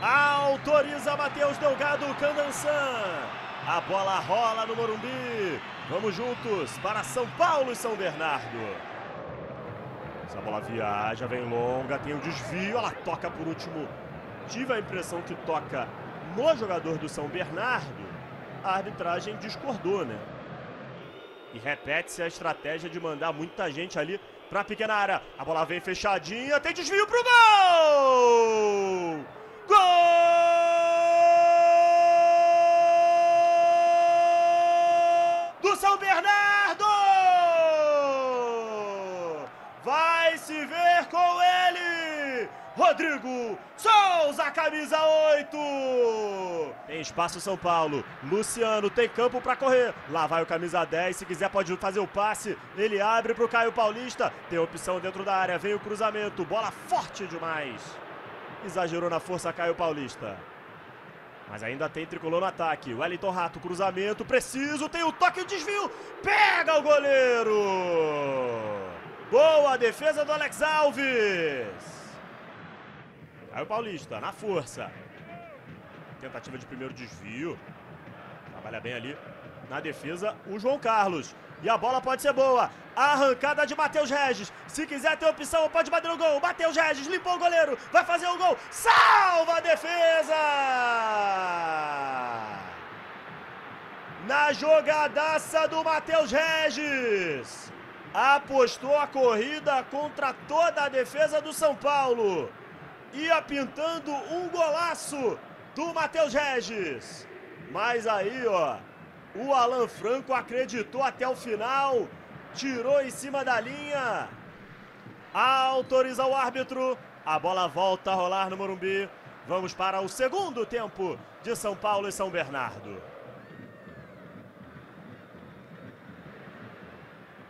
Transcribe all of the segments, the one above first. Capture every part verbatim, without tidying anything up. Autoriza Matheus Delgado Candançan. A bola rola no Morumbi. Vamos juntos para São Paulo e São Bernardo. Essa bola viaja, vem longa, tem um desvio. Ela toca por último. Tive a impressão que toca no jogador do São Bernardo. A arbitragem discordou, né? E repete-se a estratégia de mandar muita gente ali para a pequena área. A bola vem fechadinha, tem desvio pro gol! Gol! Do São Bernardo! Vai se ver com ele! Rodrigo Souza, camisa oito! Tem espaço São Paulo, Luciano tem campo para correr, lá vai o camisa dez, se quiser pode fazer o passe, ele abre para o Caio Paulista, tem opção dentro da área, vem o cruzamento, bola forte demais. Exagerou na força Caio Paulista, mas ainda tem tricolor no ataque, Wellington Rato, cruzamento, preciso, tem o toque e desvio, pega o goleiro! Boa defesa do Alex Alves! Caio Paulista, na força. Tentativa de primeiro desvio. Trabalha bem ali na defesa o João Carlos. E a bola pode ser boa. Arrancada de Matheus Régis. Se quiser ter opção, pode bater o gol. Matheus Régis limpou o goleiro. Vai fazer o gol. Salva a defesa! Na jogadaça do Matheus Régis. Apostou a corrida contra toda a defesa do São Paulo. Ia pintando um golaço do Matheus Régis. Mas aí, ó, o Alan Franco acreditou até o final, tirou em cima da linha. Autoriza o árbitro, a bola volta a rolar no Morumbi. Vamos para o segundo tempo de São Paulo e São Bernardo.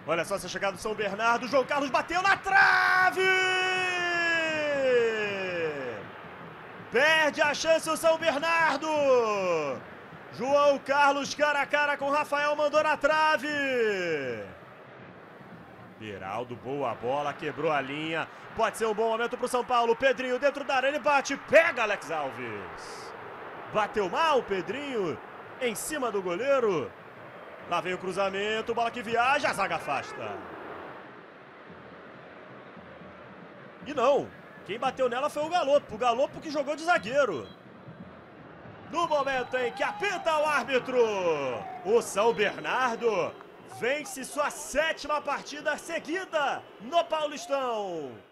Olha só essa chegada do São Bernardo, João Carlos bateu na trave! Perde a chance o São Bernardo. João Carlos cara a cara com Rafael, mandou na trave. Beraldo, boa bola, quebrou a linha. Pode ser um bom momento para o São Paulo. Pedrinho dentro da área, ele bate, pega Alex Alves. Bateu mal, Pedrinho, em cima do goleiro. Lá vem o cruzamento, bola que viaja, a zaga afasta. E não. Quem bateu nela foi o Galoppo, o Galoppo que jogou de zagueiro. No momento em que apita o árbitro, o São Bernardo vence sua sétima partida seguida no Paulistão.